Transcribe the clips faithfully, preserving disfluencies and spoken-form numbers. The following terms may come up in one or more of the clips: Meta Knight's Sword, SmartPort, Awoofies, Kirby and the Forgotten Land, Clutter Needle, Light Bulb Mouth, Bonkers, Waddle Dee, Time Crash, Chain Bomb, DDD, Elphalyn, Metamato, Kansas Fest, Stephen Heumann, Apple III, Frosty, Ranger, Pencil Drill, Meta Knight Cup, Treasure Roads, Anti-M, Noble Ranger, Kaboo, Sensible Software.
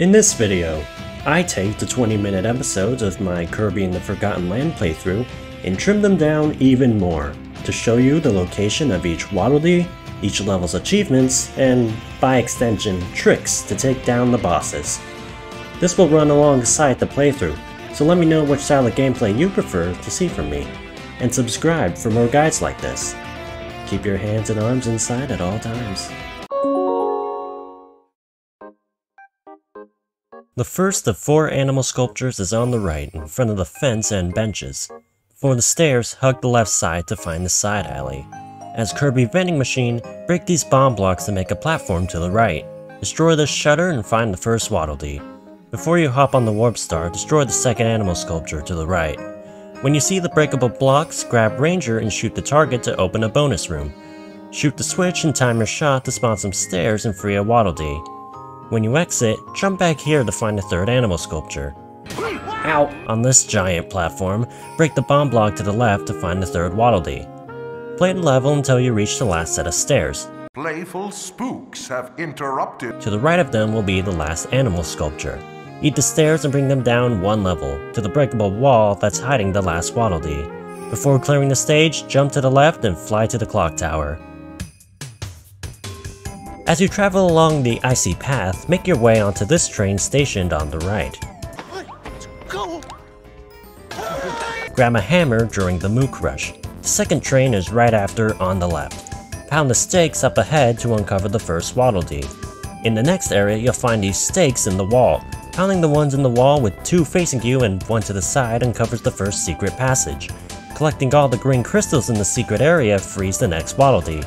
In this video, I take the twenty minute episodes of my Kirby and the Forgotten Land playthrough and trim them down even more to show you the location of each Waddle Dee, each level's achievements, and, by extension, tricks to take down the bosses. This will run alongside the playthrough, so let me know which style of gameplay you prefer to see from me, and subscribe for more guides like this. Keep your hands and arms inside at all times. The first of four animal sculptures is on the right, in front of the fence and benches. For the stairs, hug the left side to find the side alley. As Kirby vending machine, break these bomb blocks to make a platform to the right. Destroy this shutter and find the first Waddle Dee. Before you hop on the warp star, destroy the second animal sculpture to the right. When you see the breakable blocks, grab Ranger and shoot the target to open a bonus room. Shoot the switch and time your shot to spawn some stairs and free a Waddle Dee. When you exit, jump back here to find the third animal sculpture. Ow! On this giant platform, break the bomb block to the left to find the third Waddle Dee. Play the level until you reach the last set of stairs. Playful spooks have interrupted. To the right of them will be the last animal sculpture. Eat the stairs and bring them down one level, to the breakable wall that's hiding the last Waddle Dee. Before clearing the stage, jump to the left and fly to the clock tower. As you travel along the icy path, make your way onto this train stationed on the right. Let's go. Grab a hammer during the Mook Rush. The second train is right after on the left. Pound the stakes up ahead to uncover the first Waddle Dee. In the next area, you'll find these stakes in the wall. Pounding the ones in the wall with two facing you and one to the side uncovers the first secret passage. Collecting all the green crystals in the secret area frees the next Waddle Dee.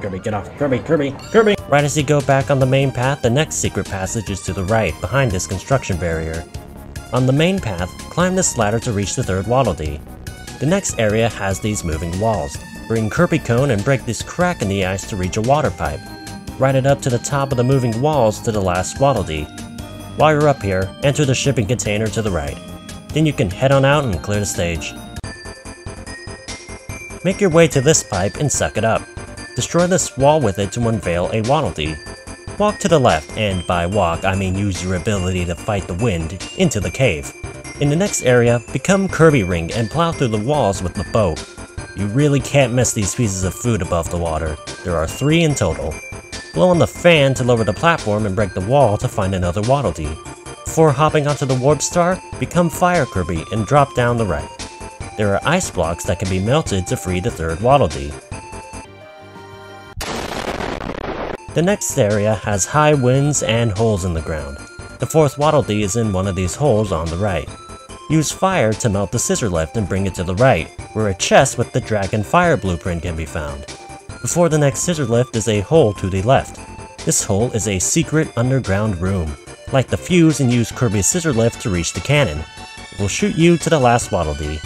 Kirby, get off! Kirby, Kirby, Kirby! Right as you go back on the main path, the next secret passage is to the right, behind this construction barrier. On the main path, climb this ladder to reach the third Waddle Dee. The next area has these moving walls. Bring Kirby Cone and break this crack in the ice to reach a water pipe. Ride it up to the top of the moving walls to the last Waddle Dee. While you're up here, enter the shipping container to the right. Then you can head on out and clear the stage. Make your way to this pipe and suck it up. Destroy this wall with it to unveil a Waddle Dee. Walk to the left, and by walk I mean use your ability to fight the wind, into the cave. In the next area, become Kirby Ring and plow through the walls with the bow. You really can't miss these pieces of food above the water. There are three in total. Blow on the fan to lower the platform and break the wall to find another Waddle Dee. Before hopping onto the warp star, become Fire Kirby and drop down the right. There are ice blocks that can be melted to free the third Waddle Dee. The next area has high winds and holes in the ground. The fourth Waddle Dee is in one of these holes on the right. Use fire to melt the scissor lift and bring it to the right, where a chest with the dragon fire blueprint can be found. Before the next scissor lift is a hole to the left. This hole is a secret underground room. Light the fuse and use Kirby's scissor lift to reach the cannon. It will shoot you to the last Waddle Dee.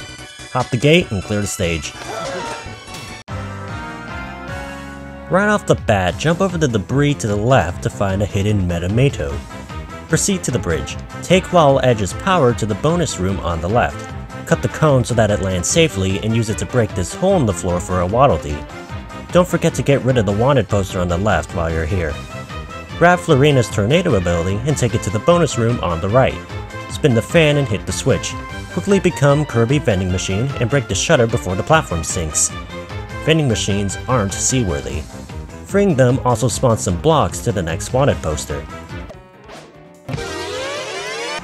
Hop the gate and clear the stage. Right off the bat, jump over the debris to the left to find a hidden Metamato. Proceed to the bridge. Take while edge is powered to the bonus room on the left. Cut the cone so that it lands safely and use it to break this hole in the floor for a Waddle Dee. Don't forget to get rid of the wanted poster on the left while you're here. Grab Florina's tornado ability and take it to the bonus room on the right. Spin the fan and hit the switch. Quickly become Kirby vending machine and break the shutter before the platform sinks. Vending machines aren't seaworthy. Freeing them also spawns some blocks to the next wanted poster.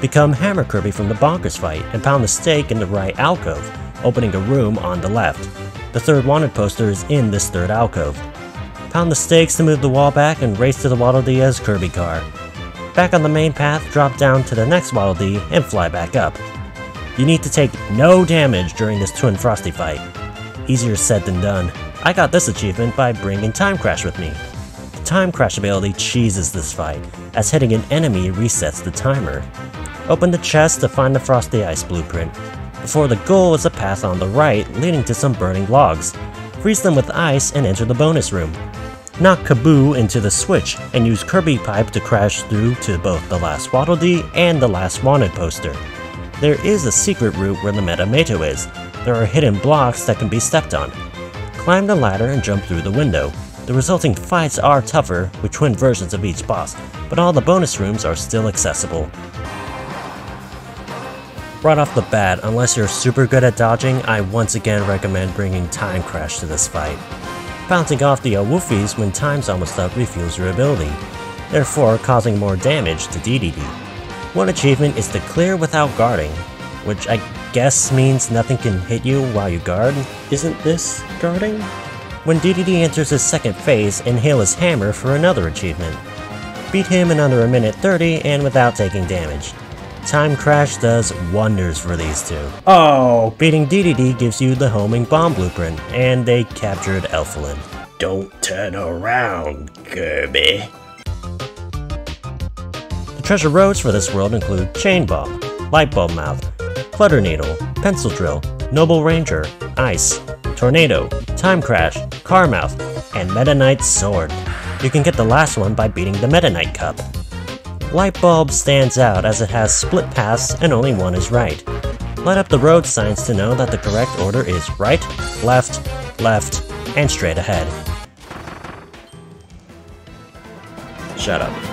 Become Hammer Kirby from the Bonkers fight and pound the stake in the right alcove, opening a room on the left. The third wanted poster is in this third alcove. Pound the stakes to move the wall back and race to the Waddle Dee as Kirby car. Back on the main path, drop down to the next Waddle Dee and fly back up. You need to take no damage during this Twin Frosty fight. Easier said than done. I got this achievement by bringing Time Crash with me. The Time Crash ability cheeses this fight, as hitting an enemy resets the timer. Open the chest to find the Frosty Ice blueprint. Before the goal is a path on the right leading to some burning logs. Freeze them with ice and enter the bonus room. Knock Kaboo into the switch and use Kirby Pipe to crash through to both the last Waddle Dee and the last wanted poster. There is a secret route where the Metamato is. There are hidden blocks that can be stepped on. Climb the ladder and jump through the window. The resulting fights are tougher, with twin versions of each boss, but all the bonus rooms are still accessible. Right off the bat, unless you're super good at dodging, I once again recommend bringing Time Crash to this fight. Bouncing off the Awoofies when time's almost up refuels your ability, therefore causing more damage to D D D. One achievement is to clear without guarding, which I guess means nothing can hit you while you guard. Isn't this guarding? When D D D enters his second phase, inhale his hammer for another achievement. Beat him in under a minute thirty and without taking damage. Time Crash does wonders for these two. Oh! Beating D D D gives you the homing bomb blueprint, and they captured Elphalyn. Don't turn around, Kirby. The treasure roads for this world include Chain Bomb, Light Bulb Mouth, Clutter Needle, Pencil Drill, Noble Ranger, Ice, Tornado, Time Crash, Car Mouth, and Meta Knight's Sword. You can get the last one by beating the Meta Knight Cup. Light Bulb stands out as it has split paths and only one is right. Light up the road signs to know that the correct order is right, left, left, and straight ahead. Shut up.